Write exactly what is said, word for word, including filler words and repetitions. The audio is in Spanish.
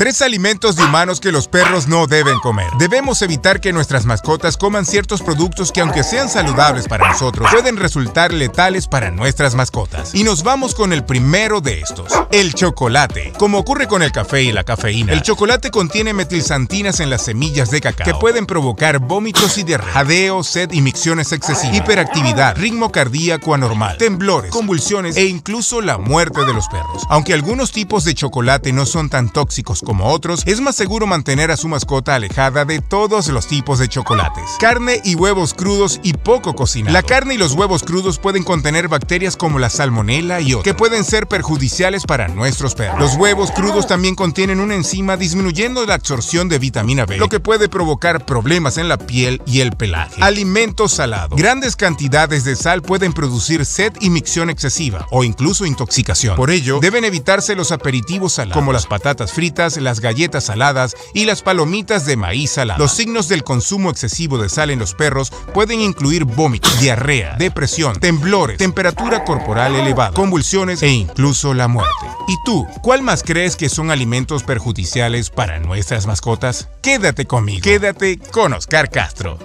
Tres alimentos de humanos que los perros no deben comer. Debemos evitar que nuestras mascotas coman ciertos productos que, aunque sean saludables para nosotros, pueden resultar letales para nuestras mascotas. Y nos vamos con el primero de estos, el chocolate. Como ocurre con el café y la cafeína, el chocolate contiene metilxantinas en las semillas de cacao que pueden provocar vómitos y diarrea, jadeo, sed y micciones excesivas, hiperactividad, ritmo cardíaco anormal, temblores, convulsiones e incluso la muerte de los perros. Aunque algunos tipos de chocolate no son tan tóxicos como Como otros, es más seguro mantener a su mascota alejada de todos los tipos de chocolates. Carne y huevos crudos y poco cocinados. La carne y los huevos crudos pueden contener bacterias como la salmonela y otras, que pueden ser perjudiciales para nuestros perros. Los huevos crudos también contienen una enzima disminuyendo la absorción de vitamina B, lo que puede provocar problemas en la piel y el pelaje. Alimentos salados. Grandes cantidades de sal pueden producir sed y micción excesiva, o incluso intoxicación. Por ello, deben evitarse los aperitivos salados, como las patatas fritas, las galletas saladas y las palomitas de maíz salada. Los signos del consumo excesivo de sal en los perros pueden incluir vómitos, diarrea, depresión, temblores, temperatura corporal elevada, convulsiones e incluso la muerte. ¿Y tú? ¿Cuál más crees que son alimentos perjudiciales para nuestras mascotas? Quédate conmigo. Quédate con Oscar Castro.